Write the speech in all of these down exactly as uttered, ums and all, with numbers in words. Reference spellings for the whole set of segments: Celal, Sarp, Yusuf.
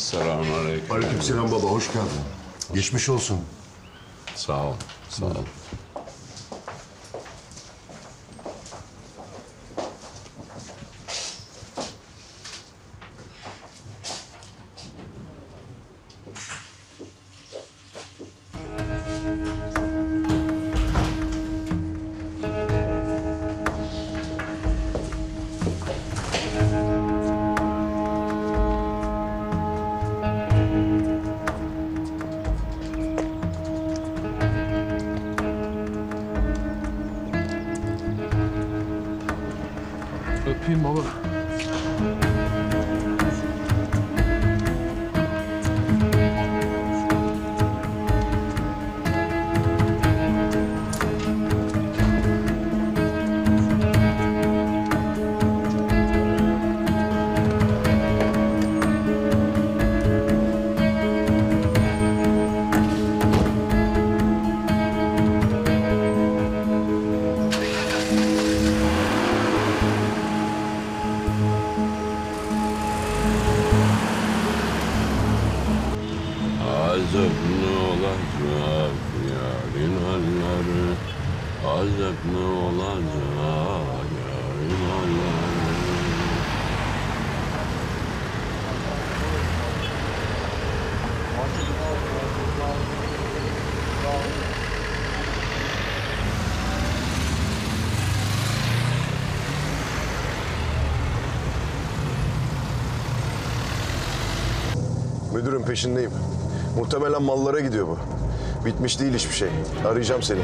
Selamünaleyküm. Aleykümselam baba, hoş geldin. Geçmiş olsun. Sağ ol, sağ ol. Öpeyim baba. Azap ne olacak yarın halleri? Azap ne olacak yarın halleri? Müdürüm peşindeyim. Muhtemelen mallara gidiyor bu. Bitmiş değil hiçbir şey. Arayacağım seni.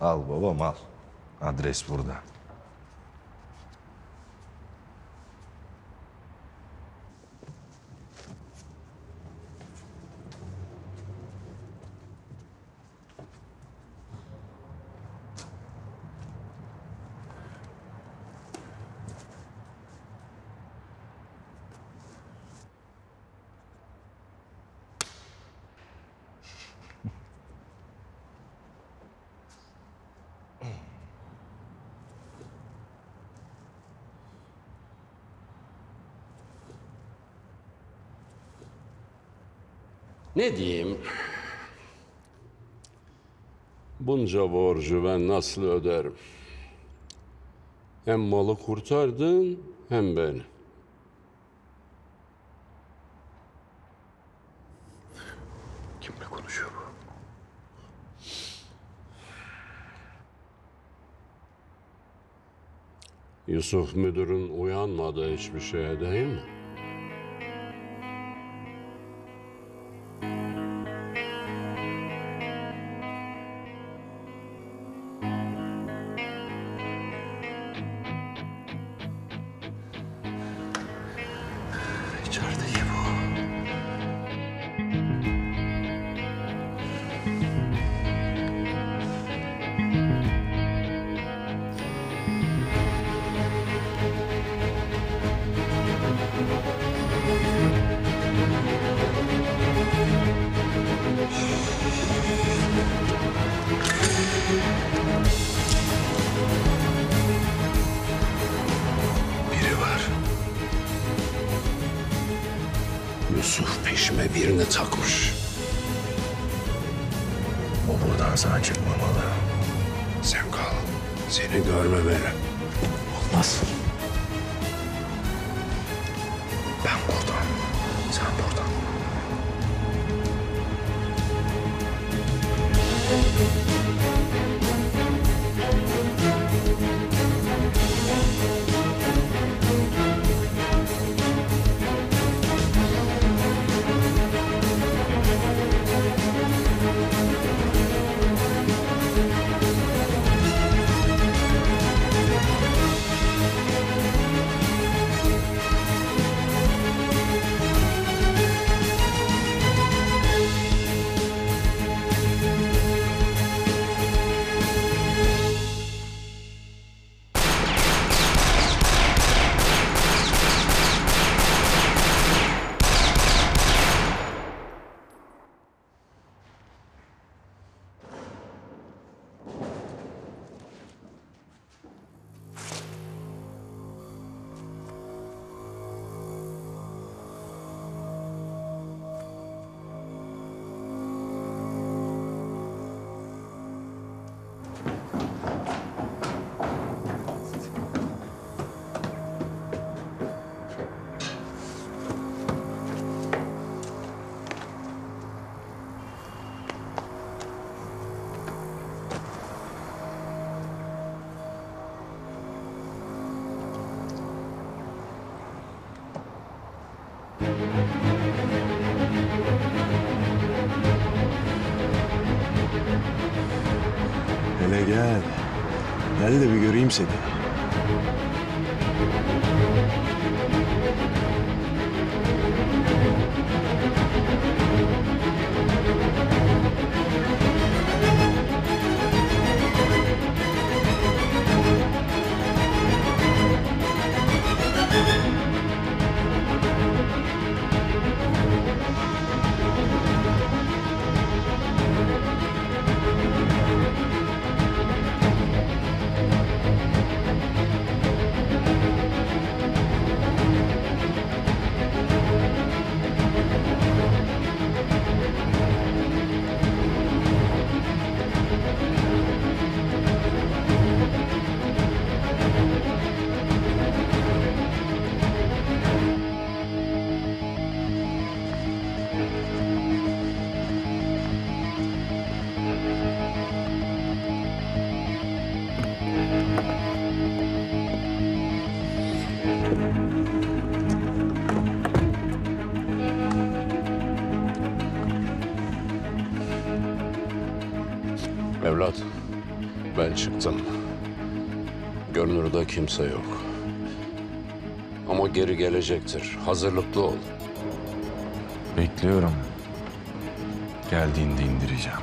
Al babam al. Adres burada. Ne diyeyim? Bunca borcu ben nasıl öderim? Hem malı kurtardın hem beni. Kimle konuşuyor bu? Yusuf müdürün uyanmadı hiçbir şeye değil mi? Yusuf peşime birini takmış. O buradan sağ çıkmamalı. Sen kal. Seni görmemeli. Olmaz. Ben buradan. Sen buradan. Hele gel. Gel de bir göreyim seni. Evlat, ben çıktım. Görünürde kimse yok. Ama geri gelecektir. Hazırlıklı ol. Bekliyorum. Geldiğinde indireceğim.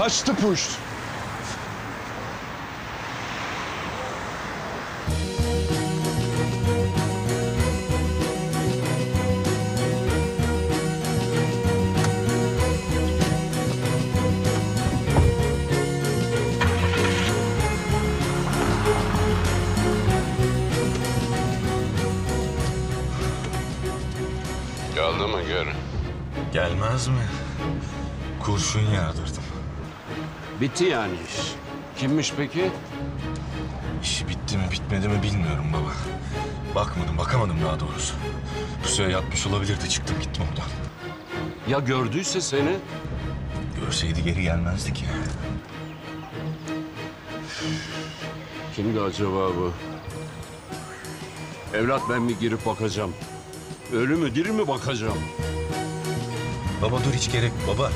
Touch to push. Geldi mi geri? Gelmez mi? Kurşun yağdırdım. Bitti yani iş. Kimmiş peki? İşi bitti mi bitmedi mi bilmiyorum baba. Bakmadım, bakamadım daha doğrusu. Pusuya yatmış olabilirdi, çıktım gittim oradan. Ya gördüyse seni? Görseydi geri gelmezdi ki. Kimdi acaba bu? Evlat, ben mi girip bakacağım? Ölü mü, diri mi bakacağım? Baba dur, hiç gerek baba.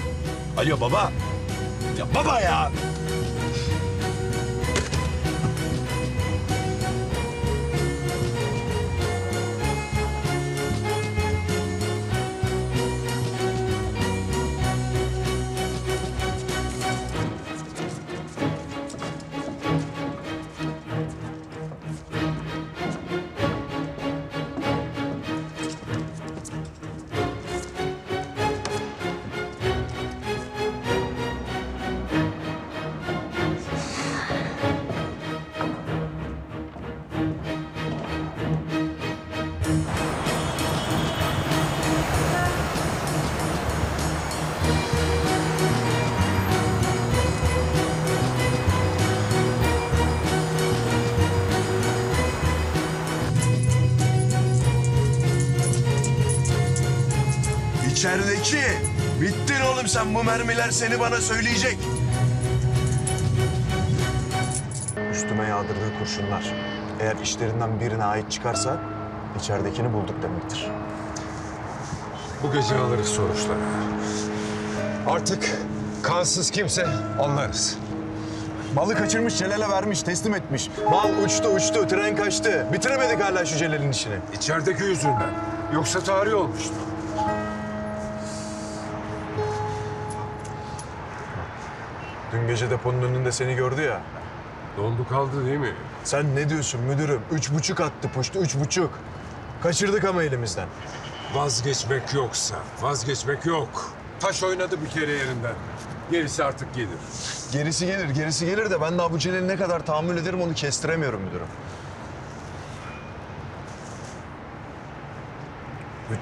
Alo baba. Ya baba ya! İçerideki, bittin oğlum sen, bu mermiler seni bana söyleyecek. Üstüme yağdırdığı kurşunlar, eğer işlerinden birine ait çıkarsa içeridekini bulduk demektir. Bu gece alırız sonuçları. Artık kansız kimse anlarız. Balı kaçırmış, Celal'e vermiş, teslim etmiş. Bal uçtu uçtu, tren kaçtı. Bitiremedik hala şu Celal'in işini. İçerideki yüzünden, yoksa tarih olmuştu. Dün gece deponun önünde seni gördü ya. Dondu kaldı değil mi? Sen ne diyorsun müdürüm? Üç buçuk attı puştu, üç buçuk. Kaçırdık ama elimizden. Vazgeçmek yoksa, vazgeçmek yok. Taş oynadı bir kere yerinden. Gerisi artık gelir. Gerisi gelir, gerisi gelir de ben daha bu Celal'i ne kadar tahammül ederim onu kestiremiyorum müdürüm.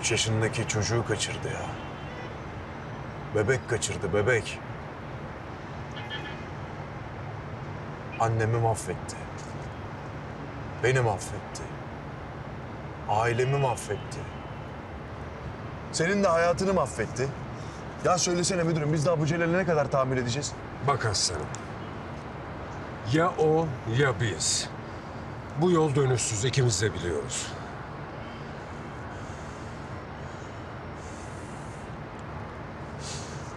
Üç yaşındaki çocuğu kaçırdı ya. Bebek kaçırdı, bebek. Annemi mahvetti. Beni mahvetti. Ailemi mahvetti. Senin de hayatını mahvetti. Ya söylesene müdürüm, biz daha bu Celal'e ne kadar tahammül edeceğiz? Bak aslanım. Ya o ya biz. Bu yol dönüşsüz, ikimiz de biliyoruz.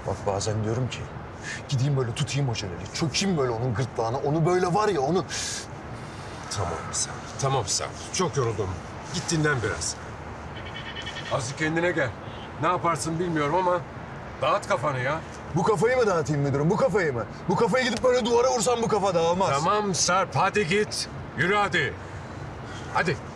Bak bazen diyorum ki, gideyim böyle tutayım o Celal'i, çökeyim böyle onun gırtlağına, onu böyle var ya onu... Tamam Sarp, tamam Sarp. Çok yoruldum. Git dinlen biraz. Azıcık kendine gel. Ne yaparsın bilmiyorum ama dağıt kafanı ya. Bu kafayı mı dağıtayım müdürüm, bu kafayı mı? Bu kafayı gidip böyle duvara vursam bu kafa dağılmaz. Tamam Sarp, hadi git. Yürü hadi. Hadi.